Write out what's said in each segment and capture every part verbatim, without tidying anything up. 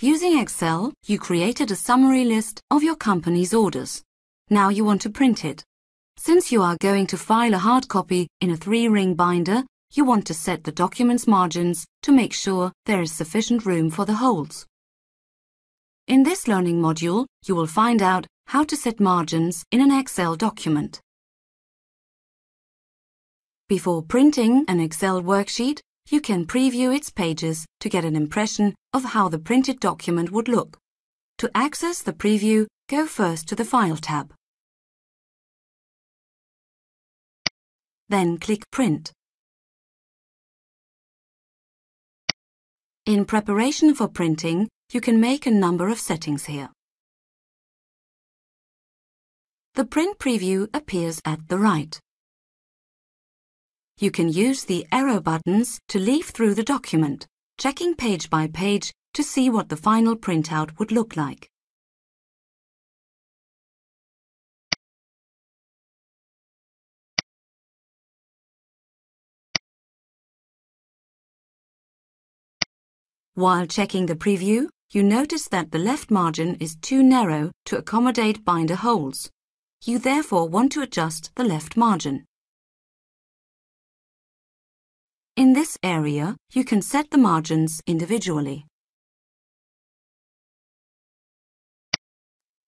Using Excel, you created a summary list of your company's orders. Now you want to print it. Since you are going to file a hard copy in a three-ring binder, you want to set the document's margins to make sure there is sufficient room for the holes. In this learning module, you will find out how to set margins in an Excel document. Before printing an Excel worksheet, you can preview its pages to get an impression of how the printed document would look. To access the preview, go first to the File tab. Then click Print. In preparation for printing, you can make a number of settings here. The print preview appears at the right. You can use the arrow buttons to leaf through the document, checking page by page to see what the final printout would look like. While checking the preview, you notice that the left margin is too narrow to accommodate binder holes. You therefore want to adjust the left margin. In this area, you can set the margins individually.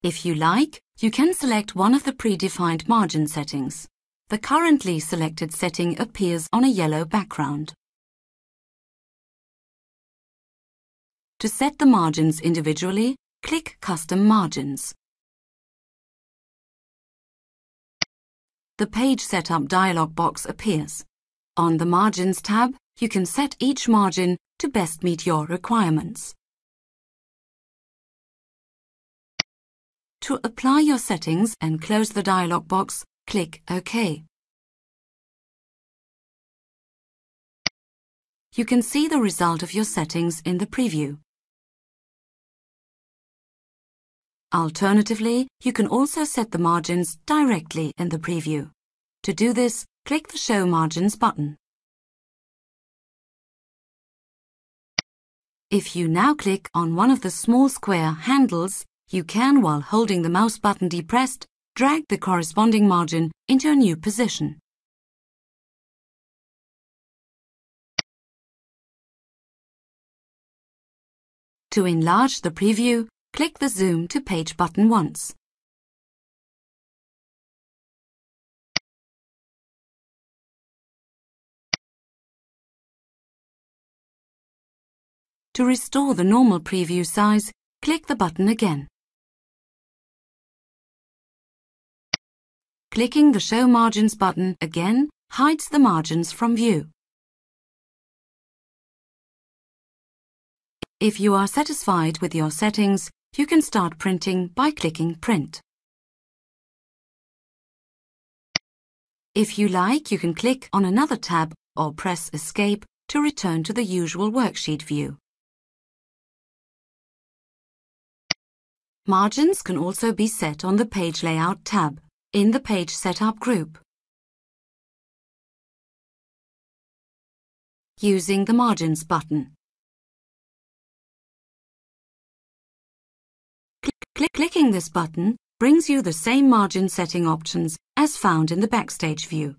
If you like, you can select one of the predefined margin settings. The currently selected setting appears on a yellow background. To set the margins individually, click Custom Margins. The Page Setup dialog box appears. On the Margins tab, you can set each margin to best meet your requirements. To apply your settings and close the dialog box, click OK. You can see the result of your settings in the preview. Alternatively, you can also set the margins directly in the preview. To do this, click the Show Margins button. If you now click on one of the small square handles, you can, while holding the mouse button depressed, drag the corresponding margin into a new position. To enlarge the preview, click the Zoom to Page button once. To restore the normal preview size, click the button again. Clicking the Show Margins button again hides the margins from view. If you are satisfied with your settings, you can start printing by clicking Print. If you like, you can click on another tab or press Escape to return to the usual worksheet view. Margins can also be set on the Page Layout tab, in the Page Setup group. Using the Margins button. Clicking this button brings you the same margin setting options as found in the Backstage view.